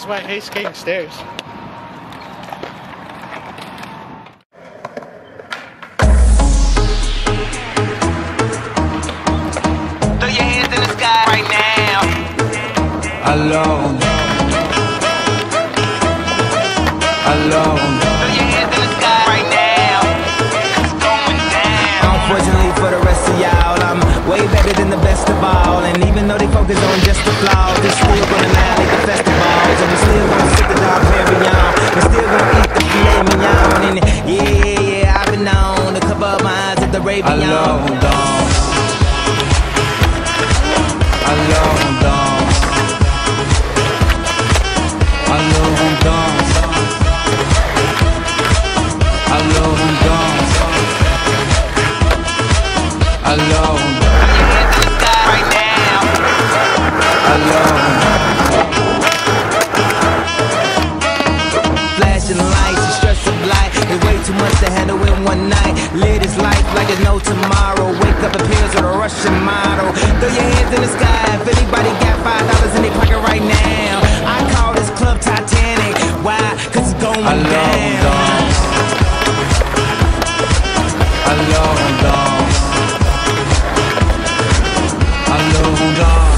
That's why I hate skating stairs. Throw your hands in the sky right now. Alone. Alone. Throw your hands in the sky right now. It's going down. Unfortunately for the rest of y'all, I'm way better than the best of all. And even though they focus on just the flaws, they still gonna annihilate the festivals. And they still gonna sit the dog Perignon. They still gonna eat the filet mignon. And yeah, I've been known to cover my eyes at the Ravion. Alone, dog. Alone, dog. Alone, dog. Alone, dog. Alone, dog. Too much to handle in one night. Live his life like there's no tomorrow. Wake up and appears with a Russian model. Throw your hands in the sky if anybody got $5 in their pocket right now. I call this club Titanic. Why? Cause it's going down. Alone dogs. Alone dogs.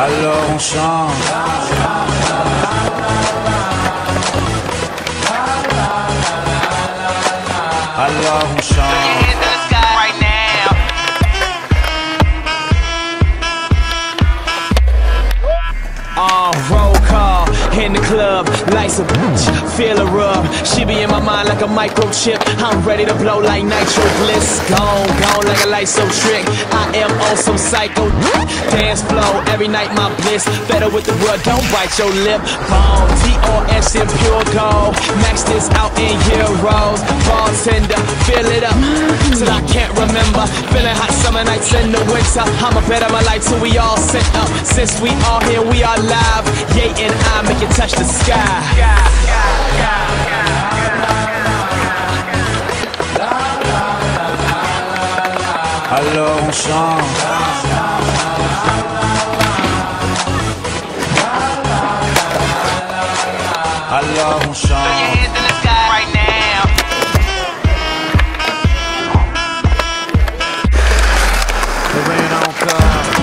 Allons chante. Allons chante. In the club, lights a bitch, feel a rub. She be in my mind like a microchip. I'm ready to blow like nitro bliss. Gone, gone like a light show trick. I am on some psycho dance flow. Every night my bliss, better with the word, don't bite your lip. Bone, TRS in pure gold. Max this out in euros. Bartender, fill it up till I can't remember. Feeling hot summer nights in the winter. I'ma bet on my life till we all sent up. Since we all here, we are live. Yay and I make it touch the sky. Alors on chante. Alors on chante. The rain on come.